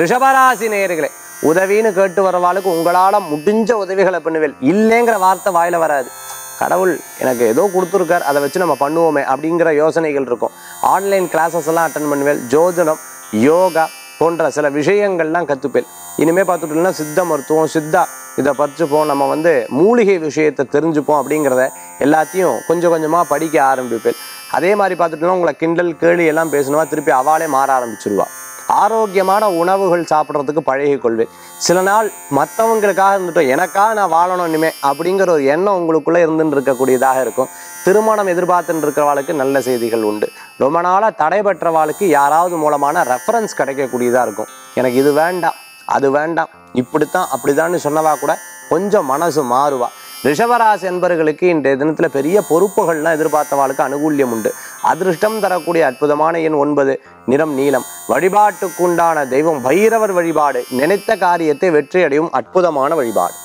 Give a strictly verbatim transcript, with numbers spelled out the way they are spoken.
ரிஷபராசி நேயர்களே, உதவின்னு கேட்டு வரவாளுக்கு உங்களால் முடிஞ்ச உதவிகளை பண்ணுவேன். இல்லைங்கிற வார்த்தை வாயில வராது. கடவுள் எனக்கு ஏதோ கொடுத்துருக்கார், அதை வச்சு நம்ம பண்ணுவோமே அப்படிங்கிற யோசனைகள் இருக்கும். ஆன்லைன் கிளாஸஸ் எல்லாம் அட்டன் பண்ணுவேன். ஜோதிடம், யோகா போன்ற சில விஷயங்கள்லாம் கற்றுப்பேன். இனிமேல் பார்த்துட்டோம்னா சித்த மருத்துவம், சித்தா இதை படிச்சுப்போம், நம்ம வந்து மூலிகை விஷயத்தை தெரிஞ்சுப்போம் அப்படிங்கிறத எல்லாத்தையும் கொஞ்சம் கொஞ்சமாக படிக்க ஆரம்பிப்பேன். அதே மாதிரி பார்த்துட்டோம்னா உங்களை கிண்டல் கேலி எல்லாம் பேசணுமா திருப்பி அவளே மாற ஆரம்பிச்சிடுவா. ஆரோக்கியமான உணவுகள் சாப்பிட்றதுக்கு பழகிக்கொள்வேன். சில நாள் மற்றவங்களுக்காக இருந்துட்டோம், எனக்காக நான் வாழணும் இனிமே அப்படிங்கிற ஒரு எண்ணம் உங்களுக்குள்ளே இருந்துட்டு இருக்கக்கூடியதாக இருக்கும். திருமணம் எதிர்பார்த்துட்டு இருக்கிறவாளுக்கு நல்ல செய்திகள் உண்டு. ரொம்ப நாளாக தடைபெற்றவாளுக்கு யாராவது மூலமான ரெஃபரன்ஸ் கிடைக்கக்கூடியதாக இருக்கும். எனக்கு இது வேண்டாம், அது வேண்டாம், இப்படித்தான் அப்படிதான்னு சொன்னவா கூட கொஞ்சம் மனசு மாறுவா. ரிஷபராசி என்பவர்களுக்கு இன்றைய தினத்தில் பெரிய பொறுப்புகள்லாம் எதிர்பார்த்தவாளுக்கு அனுகூல்யம் உண்டு. அதிர்ஷ்டம் தரக்கூடிய அற்புதமான எண் ஒன்பது, நிறம் நீலம். வழிபாட்டுக்குண்டான தெய்வம் பைரவர் வழிபாடு. நினைத்த காரியத்தை வெற்றியடையும் அற்புதமான வழிபாடு.